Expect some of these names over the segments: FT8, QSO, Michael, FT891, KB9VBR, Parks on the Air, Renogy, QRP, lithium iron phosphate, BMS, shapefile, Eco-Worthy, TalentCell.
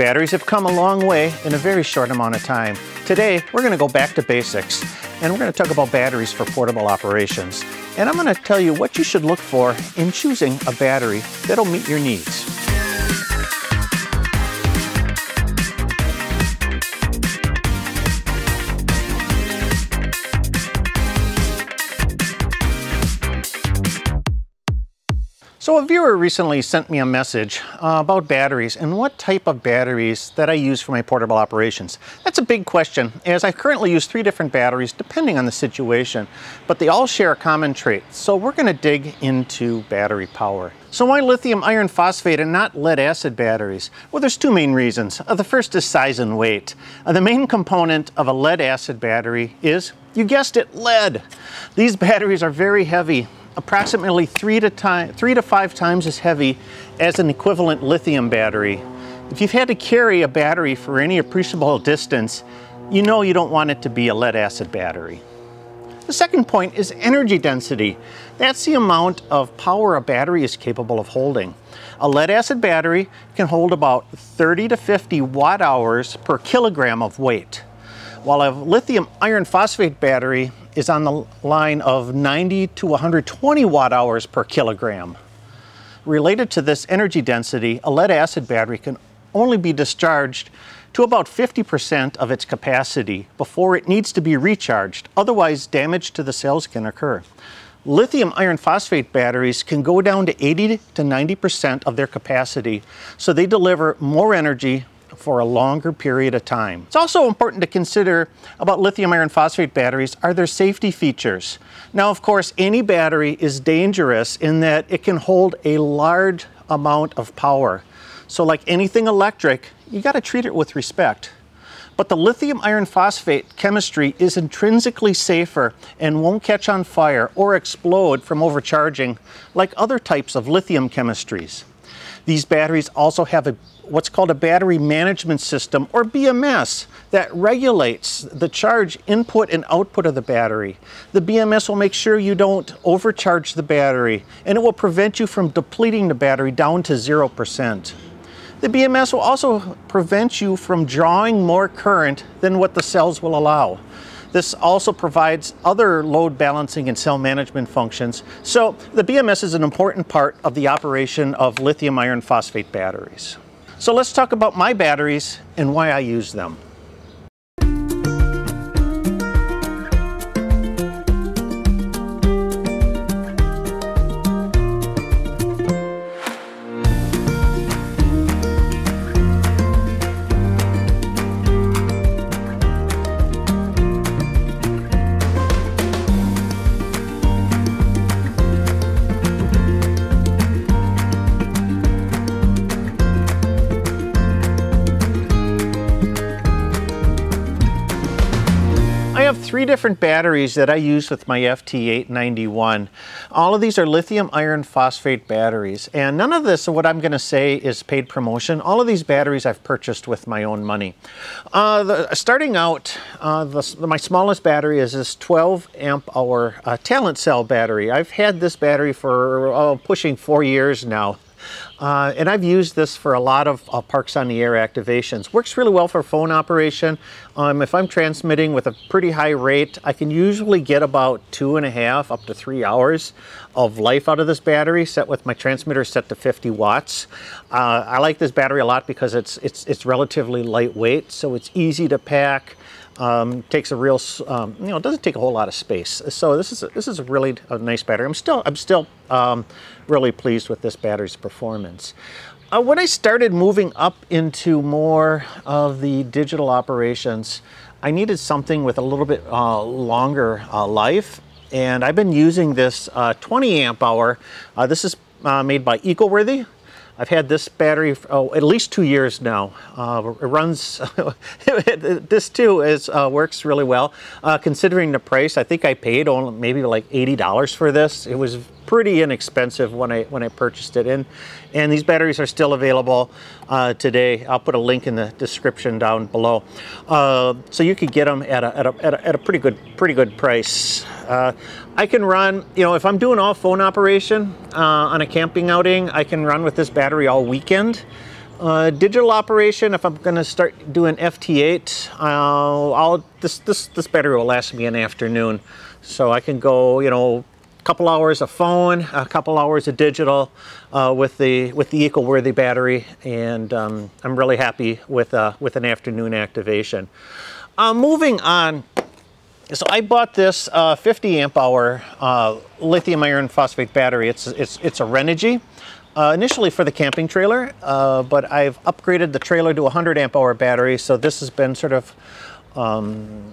batteries have come a long way in a very short amount of time. Today, we're going to go back to basics, and we're going to talk about batteries for portable operations. And I'm going to tell you what you should look for in choosing a battery that'll meet your needs. So a viewer recently sent me a message about batteries and what type of batteries that I use for my portable operations. That's a big question, as I currently use 3 different batteries depending on the situation, but they all share a common trait. So we're going to dig into battery power. So why lithium iron phosphate and not lead acid batteries? Well, there's 2 main reasons. The first is size and weight. The main component of a lead acid battery is, you guessed it, lead. These batteries are very heavy. Approximately 3 to 5 times as heavy as an equivalent lithium battery. If you've had to carry a battery for any appreciable distance, you know you don't want it to be a lead acid battery. The second point is energy density. That's the amount of power a battery is capable of holding. A lead acid battery can hold about 30 to 50 watt hours per kilogram of weight, while a lithium iron phosphate battery is on the line of 90 to 120 watt hours per kilogram. Related to this energy density, a lead acid battery can only be discharged to about 50% of its capacity before it needs to be recharged, otherwise damage to the cells can occur. Lithium iron phosphate batteries can go down to 80 to 90% of their capacity, so they deliver more energy for a longer period of time. It's also important to consider about lithium iron phosphate batteries are their safety features. Now, of course, any battery is dangerous in that it can hold a large amount of power. So like anything electric, you got to treat it with respect. But the lithium iron phosphate chemistry is intrinsically safer and won't catch on fire or explode from overcharging like other types of lithium chemistries. These batteries also have what's called a battery management system, or BMS, that regulates the charge input and output of the battery. The BMS will make sure you don't overcharge the battery, and it will prevent you from depleting the battery down to 0%. The BMS will also prevent you from drawing more current than what the cells will allow. This also provides other load balancing and cell management functions. So the BMS is an important part of the operation of lithium iron phosphate batteries. So let's talk about my batteries and why I use them. I have 3 different batteries that I use with my FT891. All of these are lithium iron phosphate batteries, and none of this, what I'm going to say, is paid promotion. All of these batteries I've purchased with my own money. Starting out, my smallest battery is this 12 amp hour TalentCell battery. I've had this battery for pushing 4 years now. And I've used this for a lot of Parks on the Air activations. Works really well for phone operation. If I'm transmitting with a pretty high rate, I can usually get about 2.5 up to 3 hours of life out of this battery, set with my transmitter set to 50 watts. I like this battery a lot because it's relatively lightweight, so it's easy to pack. Takes a real, it doesn't take a whole lot of space. So this is a really nice battery. I'm still really pleased with this battery's performance. When I started moving up into more of the digital operations, I needed something with a little bit longer life, and I've been using this 20 amp hour. This is made by Eco-Worthy. I've had this battery for at least 2 years now. It runs, this too is works really well. Considering the price, I think I paid only maybe like $80 for this. It was pretty inexpensive when I purchased it, and these batteries are still available today. I'll put a link in the description down below, so you could get them at a pretty good price. I can run, if I'm doing all phone operation on a camping outing, I can run with this battery all weekend. Digital operation, if I'm going to start doing FT8, this battery will last me an afternoon. So I can go, you know, a couple hours of phone, a couple hours of digital with the Eco-Worthy battery, and I'm really happy with an afternoon activation. Moving on, so I bought this 50 amp hour lithium iron phosphate battery. It's a Renogy. Initially for the camping trailer, but I've upgraded the trailer to a 100 amp hour battery, so this has been sort of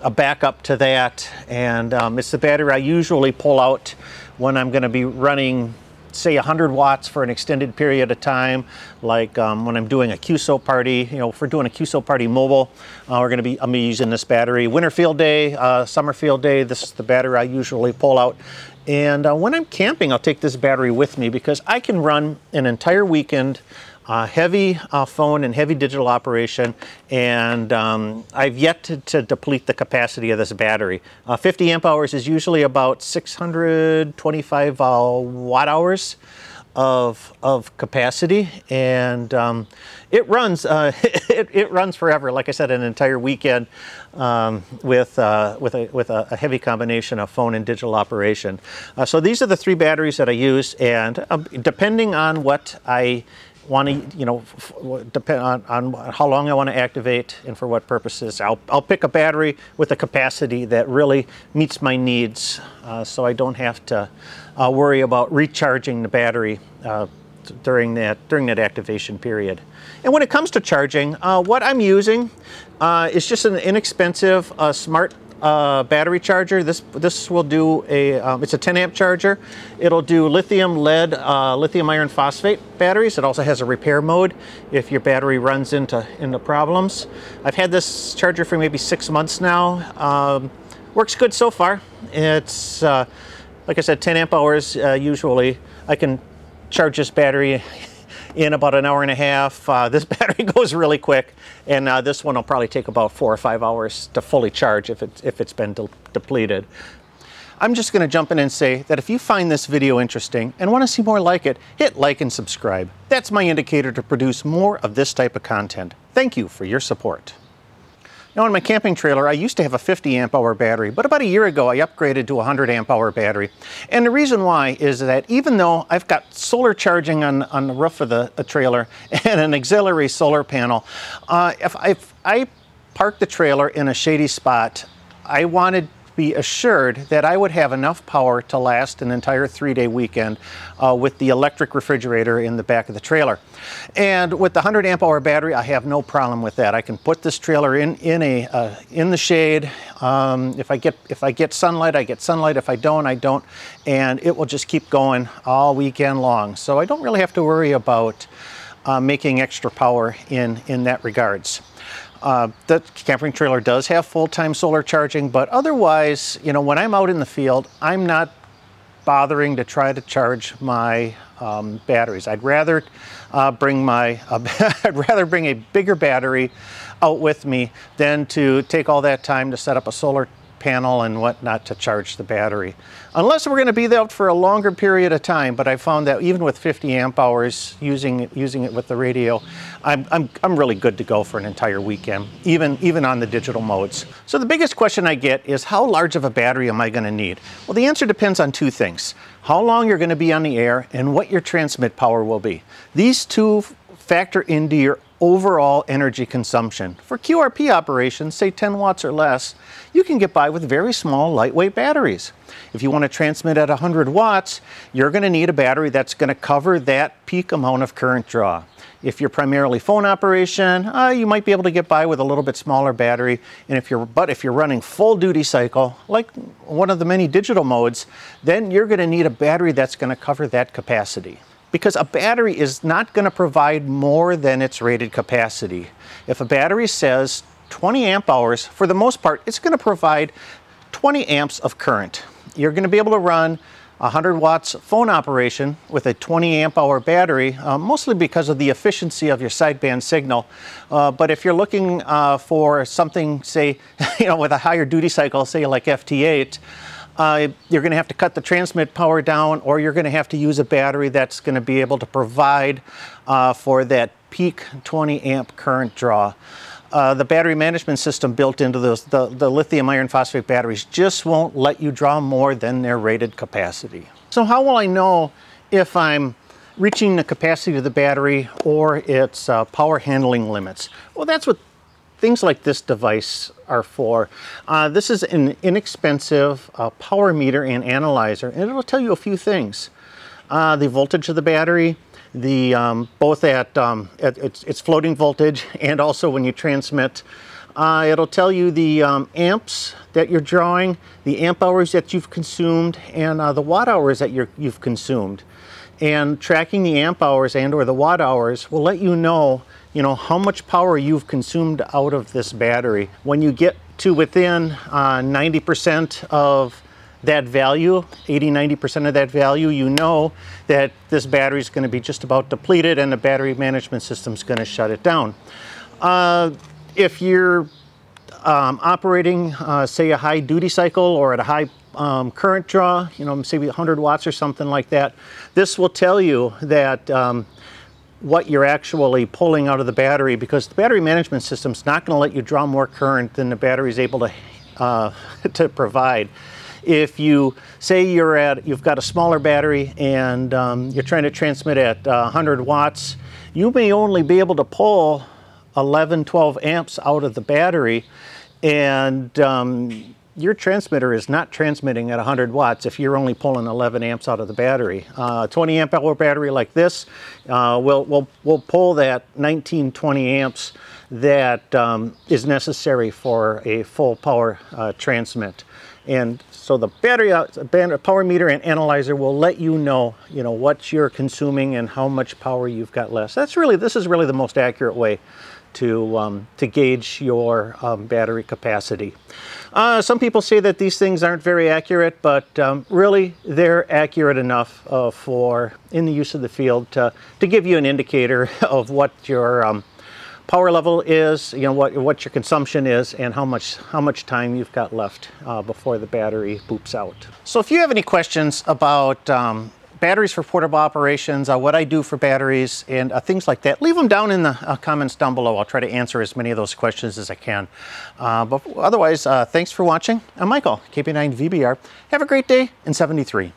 a backup to that, and it's the battery I usually pull out when I'm going to be running, say, 100 watts for an extended period of time, like when I'm doing a QSO party. You know, if we're doing a QSO party mobile, I'm using this battery. Winter field day, summer field day, this is the battery I usually pull out. And when I'm camping, I'll take this battery with me because I can run an entire weekend, heavy phone and heavy digital operation, and I've yet to deplete the capacity of this battery. 50 amp hours is usually about 625 watt hours of capacity, and it runs it runs forever. Like I said, an entire weekend with a heavy combination of phone and digital operation. So these are the three batteries that I use, and depending on what I want to, you know, depend on how long I want to activate and for what purposes, I'll pick a battery with a capacity that really meets my needs, so I don't have to worry about recharging the battery during that activation period. And when it comes to charging, what I'm using is just an inexpensive smart battery charger. This will do a it's a 10 amp charger. It'll do lithium lead, lithium iron phosphate batteries. It also has a repair mode if your battery runs into problems. I've had this charger for maybe 6 months now. Works good so far. It's like I said, 10 amp hours usually. I can charge this battery in about an hour and a half. This battery goes really quick, and this one will probably take about 4 or 5 hours to fully charge if it's been depleted. I'm just going to jump in and say that if you find this video interesting and want to see more like it, hit like and subscribe. That's my indicator to produce more of this type of content. Thank you for your support. Now, in my camping trailer, I used to have a 50 amp hour battery, but about a year ago I upgraded to a 100 amp hour battery. And the reason why is that even though I've got solar charging on the roof of the trailer and an auxiliary solar panel, if I parked the trailer in a shady spot, I wanted to be assured that I would have enough power to last an entire 3-day weekend with the electric refrigerator in the back of the trailer. And with the 100 amp hour battery, I have no problem with that. I can put this trailer in the shade. If I get sunlight, I get sunlight. If I don't, I don't, and it will just keep going all weekend long. So I don't really have to worry about making extra power in that regards. The camping trailer does have full-time solar charging, but otherwise, you know, when I'm out in the field, I'm not bothering to try to charge my batteries. I'd rather bring a bigger battery out with me than to take all that time to set up a solar panel and whatnot to charge the battery. Unless we're going to be there for a longer period of time, but I found that even with 50 amp hours, using it with the radio, I'm really good to go for an entire weekend, even on the digital modes. So the biggest question I get is, how large of a battery am I going to need? Well, the answer depends on two things: how long you're going to be on the air and what your transmit power will be. These two factor into your overall energy consumption. For QRP operations, say 10 watts or less, you can get by with very small, lightweight batteries. If you want to transmit at 100 watts, you're going to need a battery that's going to cover that peak amount of current draw. If you're primarily phone operation, you might be able to get by with a little bit smaller battery. And if you're running full duty cycle, like one of the many digital modes, then you're going to need a battery that's going to cover that capacity, because a battery is not going to provide more than its rated capacity. If a battery says 20 amp hours, for the most part, it's going to provide 20 amps of current. You're going to be able to run 100 watts phone operation with a 20 amp hour battery, mostly because of the efficiency of your sideband signal. But if you're looking for something, say, you know, with a higher duty cycle, say like FT8, you're going to have to cut the transmit power down, or you're going to have to use a battery that's going to be able to provide for that peak 20 amp current draw. The battery management system built into the lithium iron phosphate batteries just won't let you draw more than their rated capacity. So how will I know if I'm reaching the capacity of the battery or its power handling limits? Well, that's what things like this device are for. This is an inexpensive power meter and analyzer, and it'll tell you a few things. The voltage of the battery, the both at its floating voltage and also when you transmit. It'll tell you the amps that you're drawing, the amp hours that you've consumed, and the watt hours that you've consumed. And tracking the amp hours and or the watt hours will let you know, how much power you've consumed out of this battery. When you get to within 90% of that value, 80–90% of that value, you know that this battery is going to be just about depleted and the battery management system is going to shut it down. If you're operating, say, a high duty cycle or at a high current draw, maybe 100 watts or something like that, this will tell you that what you're actually pulling out of the battery, because the battery management system is not going to let you draw more current than the battery is able to provide. If you say you've got a smaller battery and you're trying to transmit at 100 watts, you may only be able to pull 11–12 amps out of the battery, and your transmitter is not transmitting at 100 watts if you're only pulling 11 amps out of the battery. A 20 amp hour battery like this will pull that 19–20 amps that is necessary for a full power transmit. And so the battery power meter and analyzer will let you know, what you're consuming and how much power you've got left. This is really the most accurate way to gauge your battery capacity. Some people say that these things aren't very accurate, but really they're accurate enough in the use of the field to give you an indicator of what your power level is, what your consumption is, and how much time you've got left before the battery boops out. So if you have any questions about batteries for portable operations, what I do for batteries, and things like that, leave them down in the comments down below. I'll try to answer as many of those questions as I can. But otherwise, thanks for watching. I'm Michael, KB9VBR. Have a great day in 73.